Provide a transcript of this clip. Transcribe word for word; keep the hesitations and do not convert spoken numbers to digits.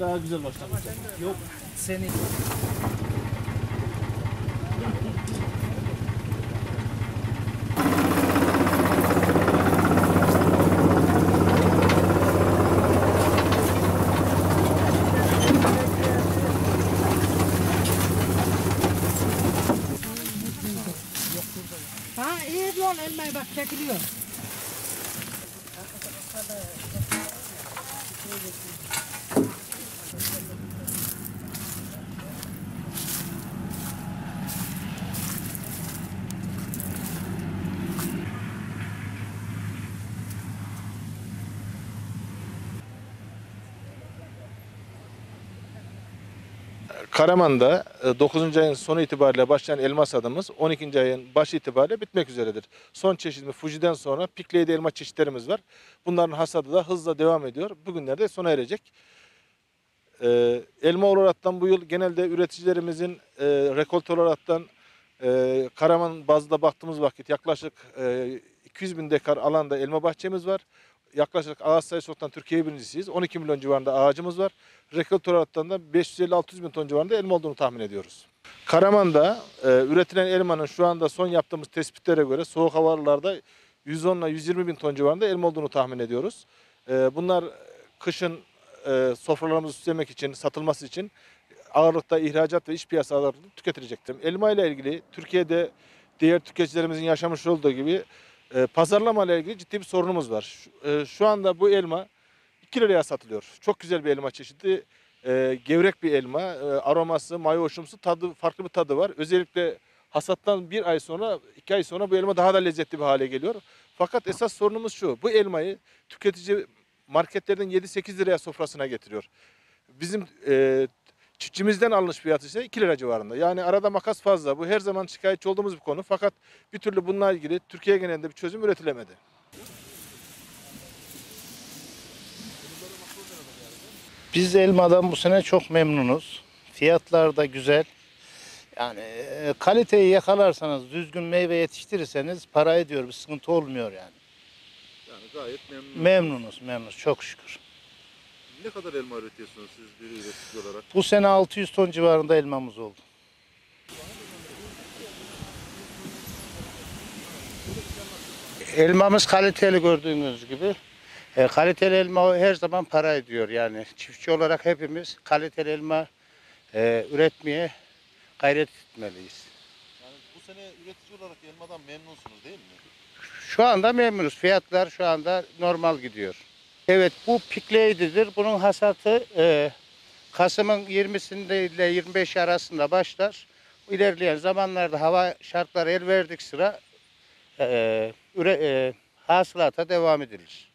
Daha güzel başlamış. Yok seni. Ha iyi lan elmayı bak çekiliyor. Karaman'da dokuzuncu ayın sonu itibariyle başlayan elma hasadımız on ikinci ayın başı itibariyle bitmek üzeredir. Son çeşidimiz Fuji'den sonra Pink Lady elma çeşitlerimiz var. Bunların hasadı da hızla devam ediyor. Bugünlerde sona erecek. Elma olaraktan bu yıl genelde üreticilerimizin rekolte olaraktan Karaman bazda baktığımız vakit yaklaşık iki yüz bin dekar alanda elma bahçemiz var. Yaklaşık ağaç sayısı olaraktan Türkiye birincisiyiz. on iki milyon civarında ağacımız var. Rekolte olaraktan da beş yüz elli altı yüz bin ton civarında elma olduğunu tahmin ediyoruz. Karaman'da e, üretilen elmanın şu anda son yaptığımız tespitlere göre soğuk havalarda yüz on ile yüz yirmi bin ton civarında elma olduğunu tahmin ediyoruz. E, bunlar kışın e, sofralarımızı süslemek için, satılması için ağırlıkta ihracat ve iç piyasalarda tüketilecektir. Elma ile ilgili Türkiye'de diğer tüketicilerimizin yaşamış olduğu gibi pazarlama ile ilgili ciddi bir sorunumuz var. Şu anda bu elma iki liraya satılıyor. Çok güzel bir elma çeşidi. Gevrek bir elma. Aroması, mayoşumsu, tadı, farklı bir tadı var. Özellikle hasattan bir ay sonra, iki ay sonra bu elma daha da lezzetli bir hale geliyor. Fakat esas sorunumuz şu. Bu elmayı tüketici marketlerden yedi sekiz liraya sofrasına getiriyor. Bizim e, çiftçimizden alınış fiyatı ise iki lira civarında. Yani arada makas fazla. Bu her zaman şikayetçi olduğumuz bir konu. Fakat bir türlü bununla ilgili Türkiye genelinde bir çözüm üretilemedi. Biz elmadan bu sene çok memnunuz. Fiyatlar da güzel. Yani kaliteyi yakalarsanız, düzgün meyve yetiştirirseniz para ediyor. Bir sıkıntı olmuyor yani. Yani gayet memnunuz. Memnunuz, memnunuz. Çok şükür. Ne kadar elma üretiyorsunuz siz bir üretici olarak? Bu sene altı yüz ton civarında elmamız oldu. Elmamız kaliteli gördüğünüz gibi. E, kaliteli elma her zaman para ediyor yani. Çiftçi olarak hepimiz kaliteli elma e, üretmeye gayret etmeliyiz. Yani bu sene üretici olarak elmadan memnunsunuz değil mi? Şu anda memnunuz. Fiyatlar şu anda normal gidiyor. Evet, bu Pink Lady'dir. Bunun hasatı e, Kasım'ın yirmisinde ile yirmi beşi arasında başlar. İlerleyen zamanlarda hava şartları el verdik sıra e, üre, e, hasılata devam edilir.